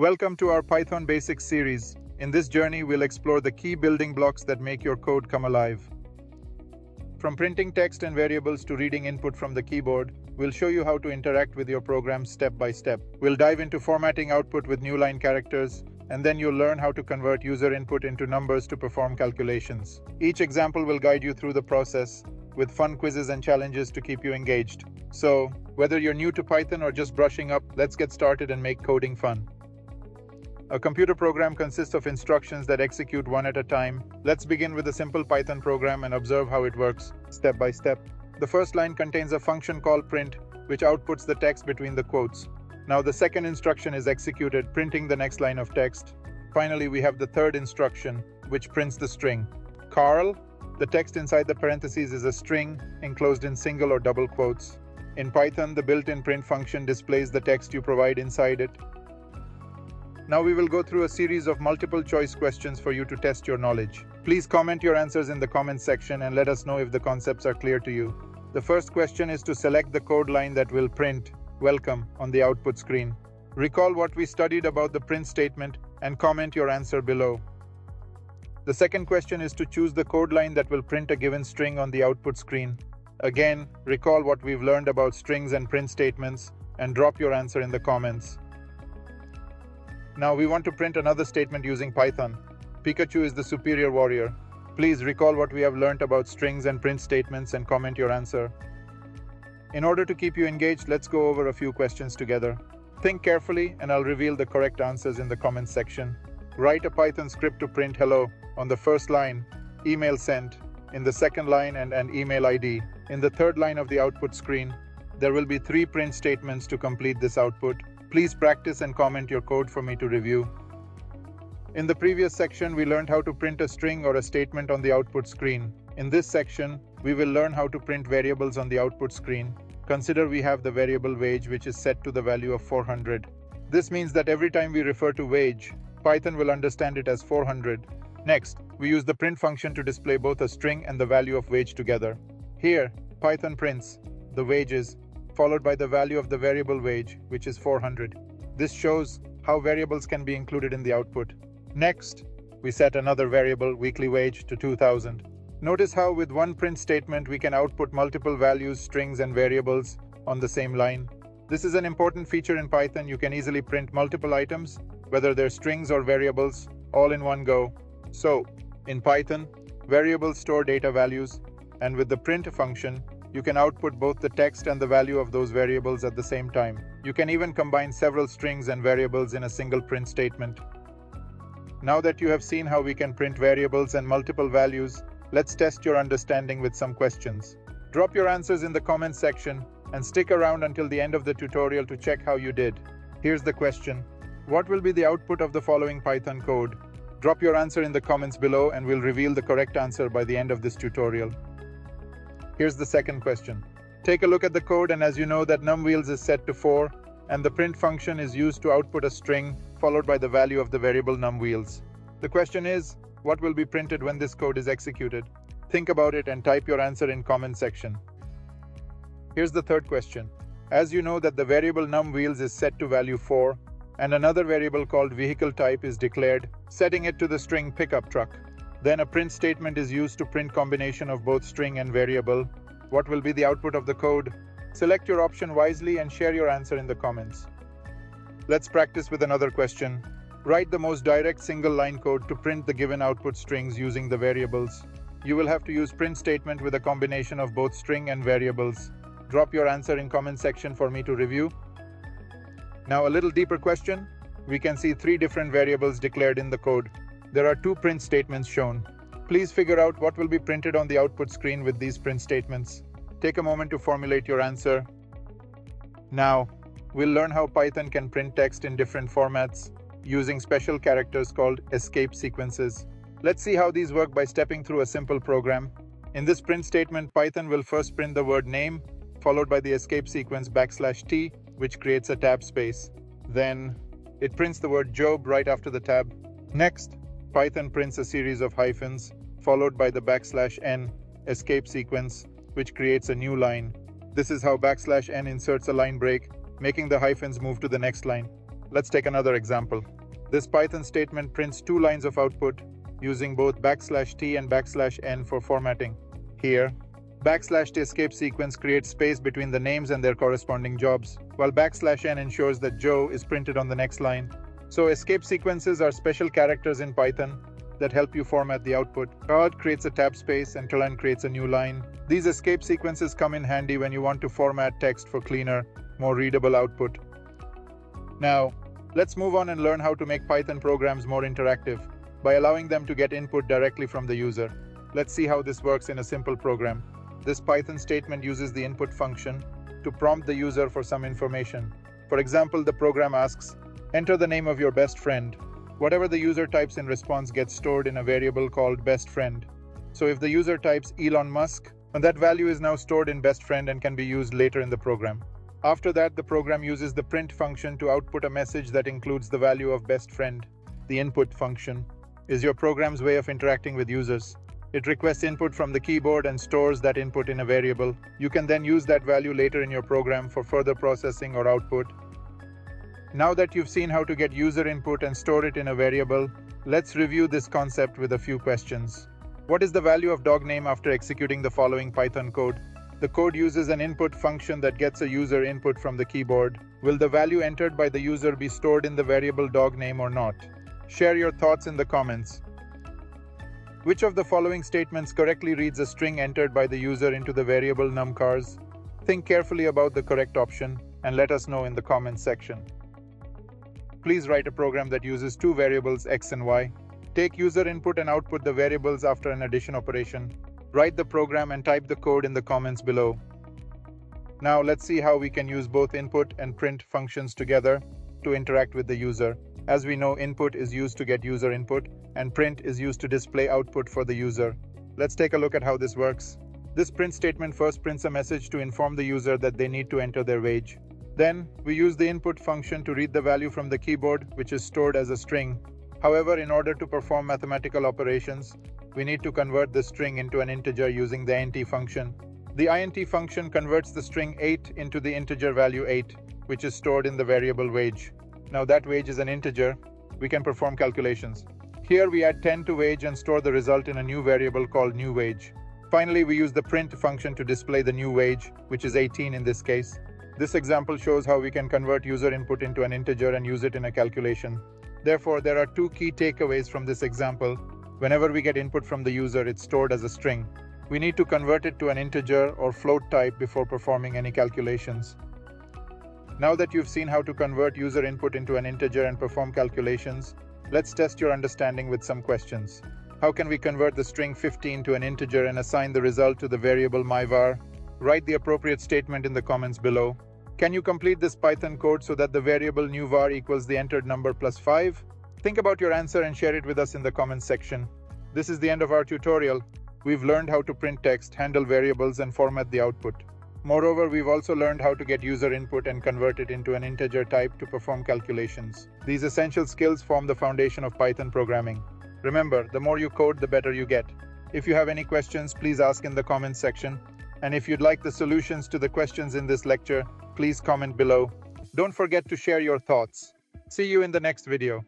Welcome to our Python Basics series. In this journey, we'll explore the key building blocks that make your code come alive. From printing text and variables to reading input from the keyboard, we'll show you how to interact with your program step by step. We'll dive into formatting output with newline characters, and then you'll learn how to convert user input into numbers to perform calculations. Each example will guide you through the process, with fun quizzes and challenges to keep you engaged. So, whether you're new to Python or just brushing up, let's get started and make coding fun. A computer program consists of instructions that execute one at a time. Let's begin with a simple Python program and observe how it works, step by step. The first line contains a function called print, which outputs the text between the quotes. Now the second instruction is executed, printing the next line of text. Finally, we have the third instruction, which prints the string. Carl, the text inside the parentheses is a string enclosed in single or double quotes. In Python, the built-in print function displays the text you provide inside it. Now we will go through a series of multiple choice questions for you to test your knowledge. Please comment your answers in the comments section and let us know if the concepts are clear to you. The first question is to select the code line that will print "Welcome" on the output screen. Recall what we studied about the print statement and comment your answer below. The second question is to choose the code line that will print a given string on the output screen. Again, recall what we've learned about strings and print statements and drop your answer in the comments. Now we want to print another statement using Python. Pikachu is the superior warrior. Please recall what we have learned about strings and print statements and comment your answer. In order to keep you engaged, let's go over a few questions together. Think carefully and I'll reveal the correct answers in the comments section. Write a Python script to print "Hello" on the first line, email sent, in the second line and an email ID. In the third line of the output screen, there will be 3 print statements to complete this output. Please practice and comment your code for me to review. In the previous section, we learned how to print a string or a statement on the output screen. In this section, we will learn how to print variables on the output screen. Consider we have the variable wage, which is set to the value of 400. This means that every time we refer to wage, Python will understand it as 400. Next, we use the print function to display both a string and the value of wage together. Here, Python prints the wages, followed by the value of the variable wage, which is 400. This shows how variables can be included in the output. Next, we set another variable, weekly wage, to 2000. Notice how with one print statement we can output multiple values, strings and variables on the same line. This is an important feature in Python. You can easily print multiple items, whether they're strings or variables, all in one go. So, in Python, variables store data values, and with the print function, you can output both the text and the value of those variables at the same time. You can even combine several strings and variables in a single print statement. Now that you have seen how we can print variables and multiple values, let's test your understanding with some questions. Drop your answers in the comments section and stick around until the end of the tutorial to check how you did. Here's the question. What will be the output of the following Python code? Drop your answer in the comments below and we'll reveal the correct answer by the end of this tutorial. Here's the second question. Take a look at the code, and as you know that num_wheels is set to 4 and the print function is used to output a string followed by the value of the variable num_wheels. The question is, what will be printed when this code is executed? Think about it and type your answer in comment section. Here's the third question. As you know that the variable num_wheels is set to value 4 and another variable called vehicle type is declared, setting it to the string pickup truck. Then a print statement is used to print combination of both string and variable. What will be the output of the code? Select your option wisely and share your answer in the comments. Let's practice with another question. Write the most direct single line code to print the given output strings using the variables. You will have to use print statement with a combination of both string and variables. Drop your answer in comment section for me to review. Now a little deeper question. We can see 3 different variables declared in the code. There are 2 print statements shown. Please figure out what will be printed on the output screen with these print statements. Take a moment to formulate your answer. Now, we'll learn how Python can print text in different formats using special characters called escape sequences. Let's see how these work by stepping through a simple program. In this print statement, Python will first print the word name, followed by the escape sequence \t, which creates a tab space. Then, it prints the word Job right after the tab. Next, Python prints a series of hyphens, followed by the \n escape sequence, which creates a new line. This is how \n inserts a line break, making the hyphens move to the next line. Let's take another example. This Python statement prints two lines of output using both \t and \n for formatting. Here, \t escape sequence creates space between the names and their corresponding jobs, while \n ensures that Joe is printed on the next line. So escape sequences are special characters in Python that help you format the output. Card creates a tab space and colon creates a new line. These escape sequences come in handy when you want to format text for cleaner, more readable output. Now, let's move on and learn how to make Python programs more interactive by allowing them to get input directly from the user. Let's see how this works in a simple program. This Python statement uses the input function to prompt the user for some information. For example, the program asks, "Enter the name of your best friend." Whatever the user types in response gets stored in a variable called best friend. So if the user types Elon Musk, and that value is now stored in best friend and can be used later in the program. After that, the program uses the print function to output a message that includes the value of best friend. The input function is your program's way of interacting with users. It requests input from the keyboard and stores that input in a variable. You can then use that value later in your program for further processing or output. Now that you've seen how to get user input and store it in a variable, let's review this concept with a few questions. What is the value of dog name after executing the following Python code? The code uses an input function that gets a user input from the keyboard. Will the value entered by the user be stored in the variable dog name or not? Share your thoughts in the comments. Which of the following statements correctly reads a string entered by the user into the variable numcars? Think carefully about the correct option and let us know in the comments section. Please write a program that uses two variables x and y. Take user input and output the variables after an addition operation. Write the program and type the code in the comments below. Now let's see how we can use both input and print functions together to interact with the user. As we know, input is used to get user input and print is used to display output for the user. Let's take a look at how this works. This print statement first prints a message to inform the user that they need to enter their wage. Then, we use the input function to read the value from the keyboard, which is stored as a string. However, in order to perform mathematical operations, we need to convert the string into an integer using the int function. The int function converts the string 8 into the integer value 8, which is stored in the variable wage. Now that wage is an integer, we can perform calculations. Here we add 10 to wage and store the result in a new variable called new wage. Finally, we use the print function to display the new wage, which is 18 in this case. This example shows how we can convert user input into an integer and use it in a calculation. Therefore, there are two key takeaways from this example. Whenever we get input from the user, it's stored as a string. We need to convert it to an integer or float type before performing any calculations. Now that you've seen how to convert user input into an integer and perform calculations, let's test your understanding with some questions. How can we convert the string 15 to an integer and assign the result to the variable myvar? Write the appropriate statement in the comments below. Can you complete this Python code so that the variable new var equals the entered number plus 5? Think about your answer and share it with us in the comments section. This is the end of our tutorial. We've learned how to print text, handle variables, and format the output. Moreover, we've also learned how to get user input and convert it into an integer type to perform calculations. These essential skills form the foundation of Python programming. Remember, the more you code, the better you get. If you have any questions, please ask in the comments section. And if you'd like the solutions to the questions in this lecture, please comment below. Don't forget to share your thoughts. See you in the next video.